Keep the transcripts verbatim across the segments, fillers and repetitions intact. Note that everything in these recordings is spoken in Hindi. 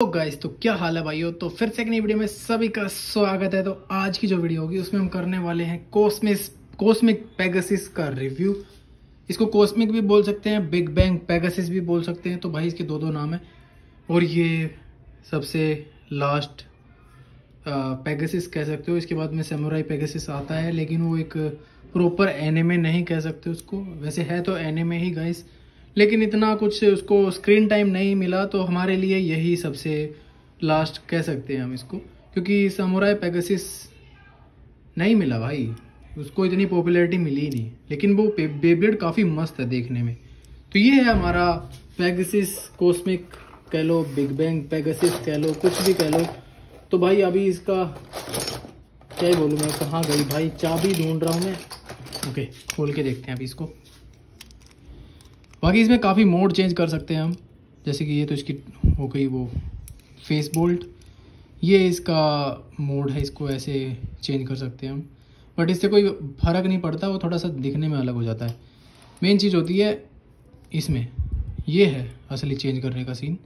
तो गाइस तो क्या हाल है भाइयों, तो फिर से एक नई वीडियो में सभी का स्वागत है। तो आज की जो वीडियो होगी उसमें हम करने वाले हैं कॉस्मिक कॉस्मिक पेगासस का रिव्यू। इसको कॉस्मिक भी बोल सकते हैं, बिग बैंग पेगासस भी बोल सकते हैं। तो भाई इसके दो दो नाम हैं और ये सबसे लास्ट पेगासस कह सकते हो। इसके बाद में समुराई पेगासस आता है, लेकिन वो एक प्रॉपर एनिमे नहीं कह सकते उसको, वैसे है तो एनिमे ही गाइस, लेकिन इतना कुछ उसको स्क्रीन टाइम नहीं मिला, तो हमारे लिए यही सबसे लास्ट कह सकते हैं हम इसको, क्योंकि समुराई पेगासस नहीं मिला भाई, उसको इतनी पॉपुलैरिटी मिली ही नहीं। लेकिन वो बेब्लेड काफ़ी मस्त है देखने में। तो ये है हमारा पेगासस कॉस्मिक कह लो, बिग बैंग पेगासस कह लो, कुछ भी कह लो। तो भाई अभी इसका क्या ही बोलूँ मैं, कहाँ गई भाई, चाबी ढूंढ रहा हूँ मैं। ओके, खोल के देखते हैं अभी इसको। बाकी इसमें काफ़ी मोड चेंज कर सकते हैं हम, जैसे कि ये तो इसकी हो गई वो फेस बोल्ट, ये इसका मोड है, इसको ऐसे चेंज कर सकते हैं हम, बट इससे कोई फर्क नहीं पड़ता, वो थोड़ा सा दिखने में अलग हो जाता है। मेन चीज़ होती है इसमें, ये है असली चेंज करने का सीन।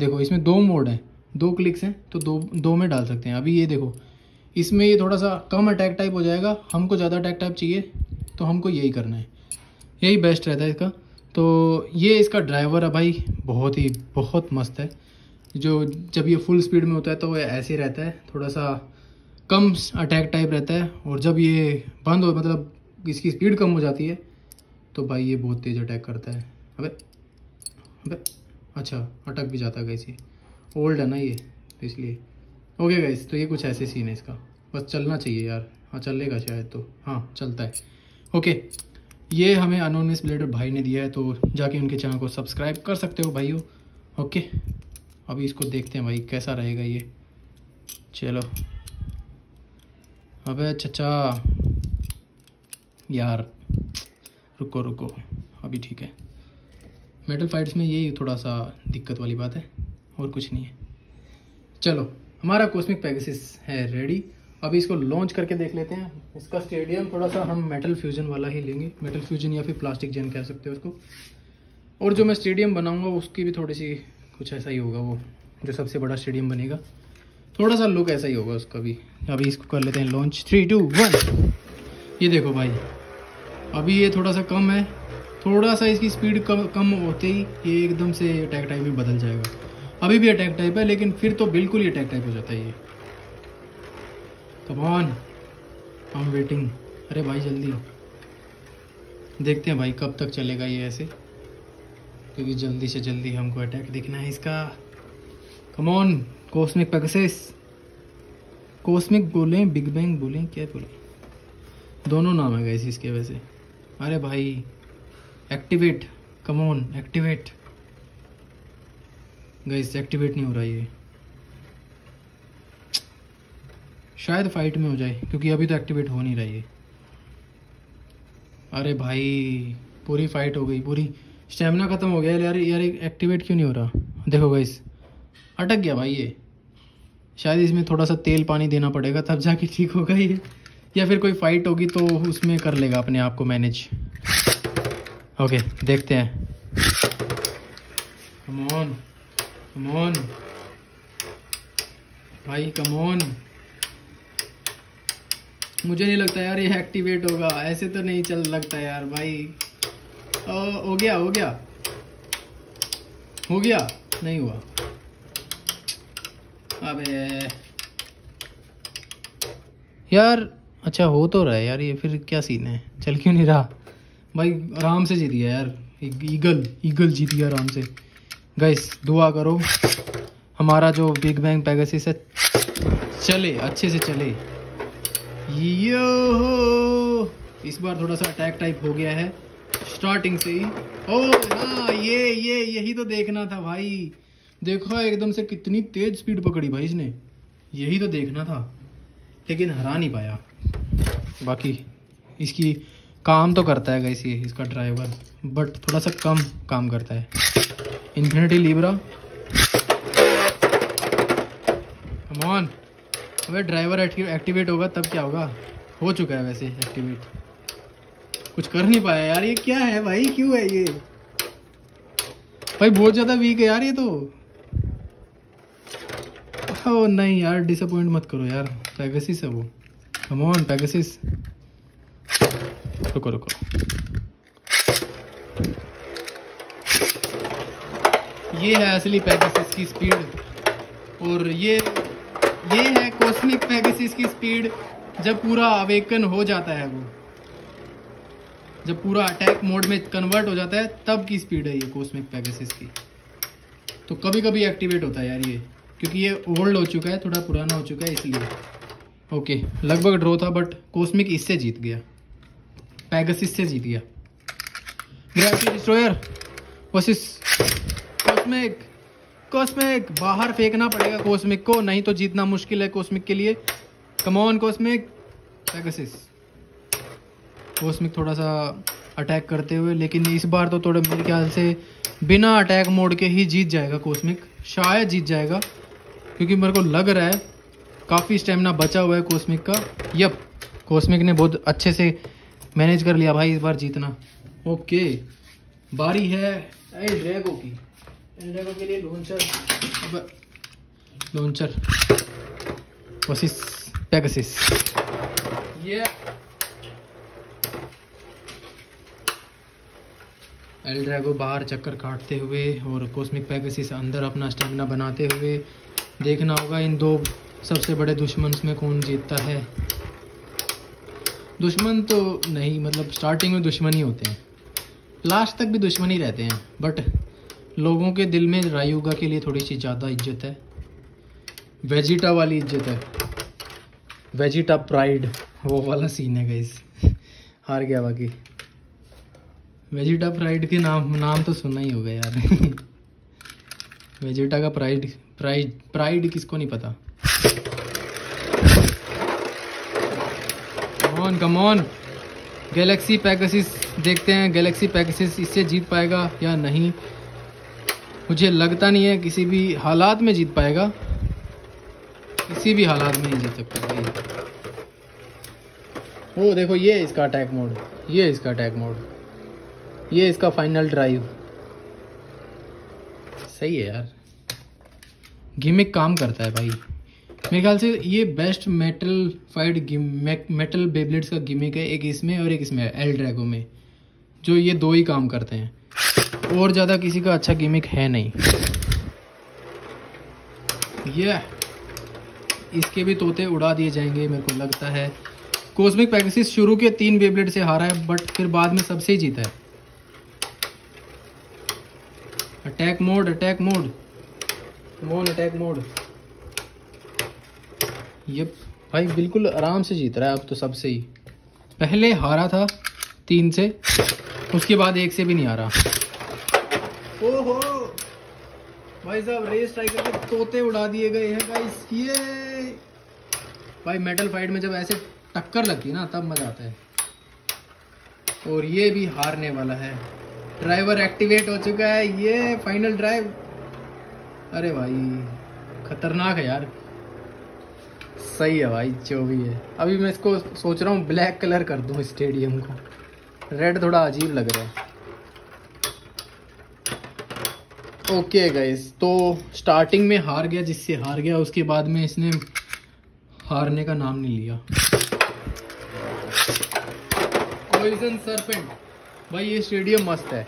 देखो इसमें दो मोड हैं, दो क्लिक्स हैं, तो दो दो में डाल सकते हैं। अभी ये देखो इसमें ये थोड़ा सा कम अटैक टाइप हो जाएगा, हमको ज़्यादा अटैक टाइप चाहिए, तो हमको यही करना है, यही बेस्ट रहता है इसका। तो ये इसका ड्राइवर है भाई, बहुत ही बहुत मस्त है। जो जब ये फुल स्पीड में होता है तो वो ऐसे रहता है, थोड़ा सा कम अटैक टाइप रहता है, और जब ये बंद हो मतलब इसकी स्पीड कम हो जाती है तो भाई ये बहुत तेज़ अटैक करता है। अबे अबे अच्छा अटक भी जाता है गाइस, ये ओल्ड है ना ये, तो इसलिए। ओके गाइस, तो ये कुछ ऐसे सीन है इसका, बस चलना चाहिए यार। हाँ चलेगा शायद, तो हाँ चलता है। ओके, ये हमें अनोनिमस ब्लेडर भाई ने दिया है, तो जाके उनके चैनल को सब्सक्राइब कर सकते हो भाइयों। ओके, अभी इसको देखते हैं भाई कैसा रहेगा ये। चलो, अबे चचा यार, रुको रुको, अभी ठीक है। मेटल फाइट्स में यही थोड़ा सा दिक्कत वाली बात है, और कुछ नहीं है। चलो, हमारा कॉस्मिक पेगासस है रेडी, अभी इसको लॉन्च करके देख लेते हैं। इसका स्टेडियम थोड़ा सा हम मेटल फ्यूजन वाला ही लेंगे, मेटल फ्यूजन या फिर प्लास्टिक जेन कह सकते हो उसको। और जो मैं स्टेडियम बनाऊंगा उसकी भी थोड़ी सी कुछ ऐसा ही होगा, वो जो सबसे बड़ा स्टेडियम बनेगा थोड़ा सा लुक ऐसा ही होगा उसका भी। अभी इसको कर लेते हैं लॉन्च, थ्री टू वन। ये देखो भाई, अभी ये थोड़ा सा कम है, थोड़ा सा इसकी स्पीड कम कम होते ही ये एकदम से अटैक टाइप में बदल जाएगा। अभी भी अटैक टाइप है, लेकिन फिर तो बिल्कुल ही अटैक टाइप हो जाता है ये। Come on, I am waiting. अरे भाई जल्दी, देखते हैं भाई कब तक चलेगा ये ऐसे, क्योंकि जल्दी से जल्दी हमको अटैक दिखना है इसका। Come on cosmic Pegasus, cosmic बोलें, बिग बैंग बोलें, क्या बोलें, दोनों नाम है गाइस इसके वैसे। अरे भाई activate, come on activate guys, activate नहीं हो रहा ये, शायद फाइट में हो जाए, क्योंकि अभी तो एक्टिवेट हो नहीं रही है। अरे भाई पूरी फाइट हो गई, पूरी स्टेमिना खत्म हो गया यार। यार एक्टिवेट क्यों नहीं हो रहा, देखो गाइस अटक गया भाई ये। शायद इसमें थोड़ा सा तेल पानी देना पड़ेगा तब जाके ठीक होगा ये, या फिर कोई फाइट होगी तो उसमें कर लेगा अपने आप को मैनेज। ओके देखते हैं, कम ऑन कम ऑन भाई कम ऑन। मुझे नहीं लगता यार ये एक्टिवेट होगा, ऐसे तो नहीं चल लगता यार भाई। ओ, हो गया हो गया हो गया, नहीं हुआ। अबे यार, अच्छा हो तो रहा है यार ये, फिर क्या सीन है, चल क्यों नहीं रहा भाई। आराम से जीत गया यार, ईगल ईगल जीत गया आराम से। गाइस दुआ करो हमारा जो बिग बैंग पेगासस है चले, अच्छे से चले। यो इस बार थोड़ा सा अटैक टाइप हो गया है स्टार्टिंग से ही। ओह हाँ, ये ये यही तो देखना था भाई। देखो एकदम से कितनी तेज स्पीड पकड़ी भाई इसने, यही तो देखना था, लेकिन हरा नहीं पाया। बाकी इसकी काम तो करता है गाइस ये, इसका ड्राइवर, बट थोड़ा सा कम काम करता है। Infinity Libra, come on. अबे ड्राइवर एक्टिवेट होगा तब क्या होगा, हो चुका है वैसे एक्टिवेट, कुछ कर नहीं पाया यार। ये क्या है भाई, क्यों है ये भाई, बहुत ज़्यादा वीक है यार ये तो। ओ नहीं यार, डिसअपॉइंट मत करो यार, पेगासस है वो। कम ऑन पेगासस, रुको रुको, ये है असली पेगासस की स्पीड, और ये ये है कॉस्मिक पेगासस की स्पीड जब पूरा अवेकन हो जाता है वो, जब पूरा अटैक मोड में कन्वर्ट हो जाता है तब की स्पीड है ये कॉस्मिक पेगासस की। तो कभी कभी एक्टिवेट होता है यार ये, क्योंकि ये ओल्ड हो चुका है, थोड़ा पुराना हो चुका है इसलिए। ओके, लगभग ड्रॉ था बट कॉस्मिक इससे जीत गया, पेगासस से जीत गया। Gravity destroyer versus cosmic. Cosmic बाहर फेंकना पड़ेगा कॉस्मिक को, नहीं तो जीतना मुश्किल है कॉस्मिक के लिए। Come on cosmic. Pegasus, Cosmic थोड़ा सा अटैक करते हुए, लेकिन इस बार तो थोड़ा मेरे ख्याल से बिना अटैक मोड के ही जीत जाएगा कॉस्मिक, शायद जीत जाएगा, क्योंकि मेरे को लग रहा है काफ़ी स्टेमिना बचा हुआ है कॉस्मिक का। यप, कॉस्मिक ने बहुत अच्छे से मैनेज कर लिया भाई इस बार जीतना। ओके, बारी है एल-ड्रैगो की। एल-ड्रैगो के लिए लॉन्चर लॉन्चर वर्सेस पेगासस। ये एल-ड्रैगो बाहर चक्कर काटते हुए और कॉस्मिक पेगासस अंदर अपना स्टेमिना बनाते हुए। देखना होगा इन दो सबसे बड़े दुश्मन में कौन जीतता है। दुश्मन तो नहीं, मतलब स्टार्टिंग में दुश्मन ही होते हैं, लास्ट तक भी दुश्मन ही रहते हैं, बट लोगों के दिल में रायुगा के लिए थोड़ी सी ज़्यादा इज्जत है, वेजिटा वाली इज्जत है, वेजिटा प्राइड, वो वाला सीन है गाइस। हार गया बाकी, वेजिटा प्राइड के नाम नाम तो सुनना ही होगा यार। वेजिटा का प्राइड प्राइड प्राइड किसको नहीं पता। कमॉन कमॉन, गैलेक्सी पेगासस, देखते हैं गैलेक्सी पेगासस इससे जीत पाएगा या नहीं। मुझे लगता नहीं है किसी भी हालात में जीत पाएगा, किसी भी हालात में नहीं जीत सकता। ओ देखो, ये इसका अटैक मोड, ये इसका अटैक मोड, ये इसका फाइनल ड्राइव। सही है यार, गिमिक काम करता है भाई। मेरे ख्याल से ये best metal fight gimmick, metal Beyblades का गिमिक है, एक इसमें और एक इसमें एल-ड्रैगो में, जो ये दो ही काम करते हैं, और ज़्यादा किसी का अच्छा गिमिक है नहीं। ये इसके भी तोते उड़ा दिए जाएंगे मेरे को लगता है। कॉस्मिक पेगासस शुरू के तीन बेब्लेड से हारा है, बट फिर बाद में सबसे ही जीता है। अटैक मोड, अटैक मोड, मोन अटैक मोड। ये भाई बिल्कुल आराम से जीत रहा है अब तो सबसे ही। पहले हारा था तीन से, उसके बाद एक से भी नहीं हारा। ओहो भाई साहब, रेस टाइगर के तोते उड़ा दिए गए हैं गाइस। ये भाई मेटल फाइट में जब ऐसे टक्कर लगती है ना तब मजा आता है। और ये भी हारने वाला है, ड्राइवर एक्टिवेट हो चुका है, ये फाइनल ड्राइव। अरे भाई खतरनाक है यार। सही है भाई, जो भी है। अभी मैं इसको सोच रहा हूँ ब्लैक कलर कर दूँ स्टेडियम को, रेड थोड़ा अजीब लग रहा है। ओके गाइस, तो स्टार्टिंग में हार गया जिससे हार गया, उसके बाद में इसने हारने का नाम नहीं लिया। पॉइजन सर्पेंट, भाई ये स्टेडियम मस्त है,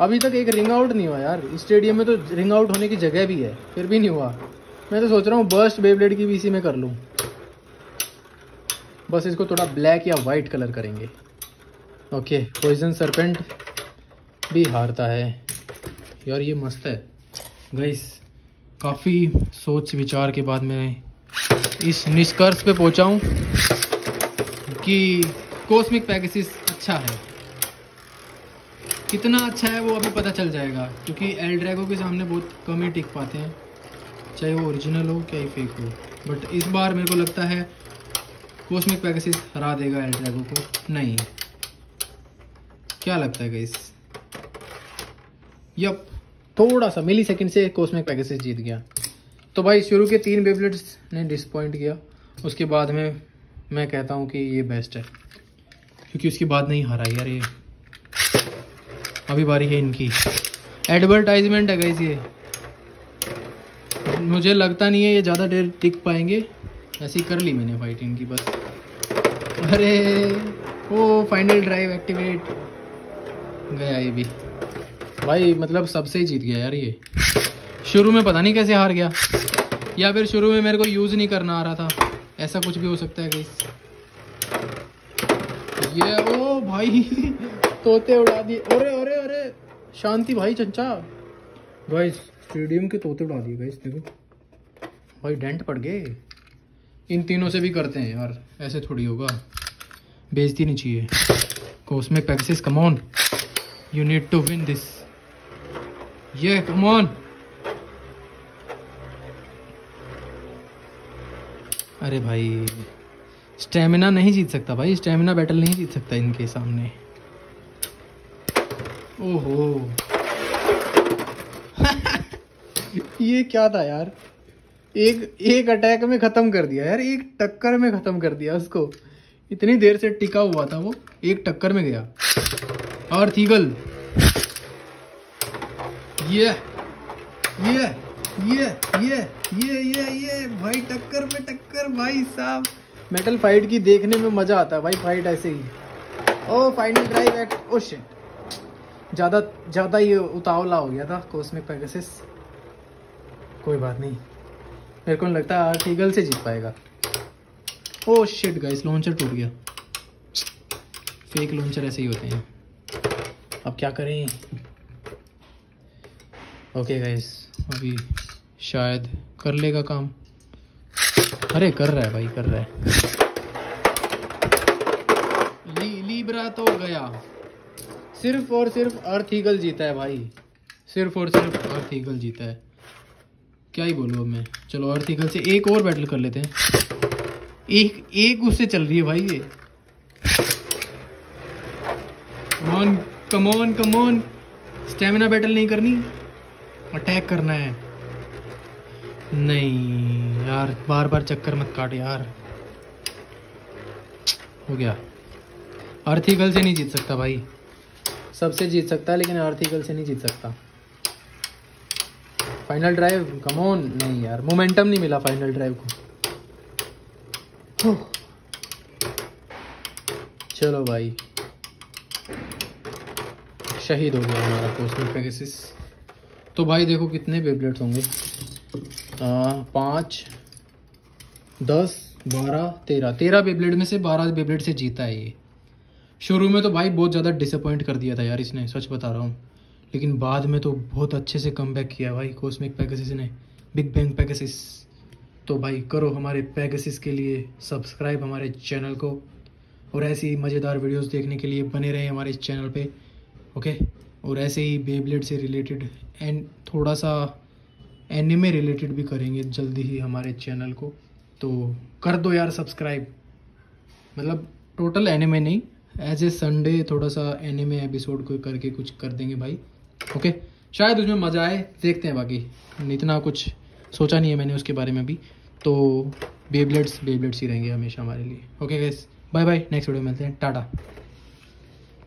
अभी तक एक रिंग आउट नहीं हुआ यार स्टेडियम में। तो रिंग आउट होने की जगह भी है, फिर भी नहीं हुआ। मैं तो सोच रहा हूँ बर्स्ट बेब्लेड की भी इसी में कर लूँ, बस इसको थोड़ा ब्लैक या वाइट कलर करेंगे। ओके, पॉइजन सर्पेंट भी हारता है यार। ये मस्त है गाइस, काफ़ी सोच विचार के बाद मैं इस निष्कर्ष पे पहुँचा हूँ कि कॉस्मिक पेगासस अच्छा है। कितना अच्छा है वो अभी पता चल जाएगा, क्योंकि एल-ड्रैगो के सामने बहुत कम ही टिक पाते हैं, चाहे वो ओरिजिनल हो क्या ही फेक हो। बट इस बार मेरे को लगता है कॉस्मिक पेगासस हरा देगा एल-ड्रैगो को, नहीं क्या लगता है गाइस? यप, थोड़ा सा मिली सेकेंड से कॉस्मिक पेगासस जीत गया। तो भाई शुरू के तीन बेब्लेड्स ने डिसपॉइंट किया, उसके बाद में मैं कहता हूँ कि ये बेस्ट है, क्योंकि उसके बाद नहीं हारा यार ये। अभी बारी है इनकी, एडवर्टाइजमेंट है गाइस ये, मुझे लगता नहीं है ये ज़्यादा देर टिक पाएंगे। ऐसी कर ली मैंने फाइट इनकी बस। अरे ओ फाइनल ड्राइव एक्टिवेट, गया ये भी भाई, मतलब सबसे ही जीत गया यार ये। शुरू में पता नहीं कैसे हार गया, या फिर शुरू में मेरे को यूज़ नहीं करना आ रहा था, ऐसा कुछ भी हो सकता है गाइस। ये ओ भाई तोते उड़ा दिए, अरे अरे अरे शांति भाई चंचा गाइस, स्टेडियम के तोते उड़ा दिए गाइस। देखो भाई डेंट पड़ गए, इन तीनों से भी करते हैं यार, ऐसे थोड़ी होगा, बेइज्जती नहीं चाहिए। Cosmic Pegasus come on, you need to win this, ये कम ऑन। अरे भाई स्टेमिना नहीं जीत सकता भाई, स्टेमिना बैटल नहीं जीत सकता इनके सामने। ओहो ये क्या था यार, एक एक अटैक में ख़त्म कर दिया यार, एक टक्कर में ख़त्म कर दिया उसको। इतनी देर से टिका हुआ था वो, एक टक्कर में गया। अर्थीगल ये ये ये ये ये ये ये भाई टक्कर में टक्कर भाई साहब। मेटल फाइट की देखने में मज़ा आता है भाई, फाइट ऐसे ही। Oh final drive act, oh shit ज़्यादा ज़्यादा ये उतावला हो गया था कॉस्मिक पेगासस, कोई बात नहीं। मेरे को नहीं लगता आर्टिकल से जीत पाएगा। ओह शिट गाइस, लॉन्चर टूट गया, फेक लॉन्चर ऐसे ही होते हैं, अब क्या करें। ओके गाइस अभी शायद कर लेगा काम। अरे कर रहा है भाई, कर रहा है। ली, लीब्रा तो गया, सिर्फ और सिर्फ आर्टिकल जीता है भाई, सिर्फ और सिर्फ आर्टिकल जीता है, क्या ही बोलूँ अब मैं। चलो अर्थिगल से एक और बैटल कर लेते हैं, एक एक उससे चल रही है भाई ये। Come on come on come on, stamina battle नहीं करनी, अटैक करना है। नहीं यार बार बार चक्कर मत काट यार, हो गया। अर्थिगल से नहीं जीत सकता भाई, सबसे जीत सकता है लेकिन अर्थिगल से नहीं जीत सकता। फाइनल ड्राइव कम ऑन, नहीं यार मोमेंटम नहीं मिला फाइनल ड्राइव को। चलो भाई शहीद हो गया हमारा कॉस्मिक पेगासस। तो भाई देखो कितने बेब्लेट्स होंगे, पाँच दस बारह तेरह, तेरह बेब्लेट में से बारह बेब्लेट से जीता है ये। शुरू में तो भाई बहुत ज़्यादा डिसअपॉइंट कर दिया था यार इसने, सच बता रहा हूँ, लेकिन बाद में तो बहुत अच्छे से कमबैक किया भाई कॉस्मिक पेगासस ने, बिग बैंग पेगासस। तो भाई करो हमारे पेगासस के लिए सब्सक्राइब हमारे चैनल को, और ऐसे ही मज़ेदार वीडियोस देखने के लिए बने रहें हमारे चैनल पे, ओके। और ऐसे ही बेब्लेड से रिलेटेड एंड थोड़ा सा एनिमे रिलेटेड भी करेंगे जल्दी ही हमारे चैनल को, तो कर दो यार सब्सक्राइब। मतलब टोटल एनिमे नहीं, एज ए संडे थोड़ा सा एनिमे एपिसोड को करके कुछ कर देंगे भाई, ओके okay? शायद उसमें मज़ा आए, देखते हैं। बाकी इतना कुछ सोचा नहीं है मैंने उसके बारे में भी, तो बेब्लेड्स बेब्लेड्स ही रहेंगे हमेशा हमारे लिए। Okay guys bye bye, next video में मिलते हैं, टाटा।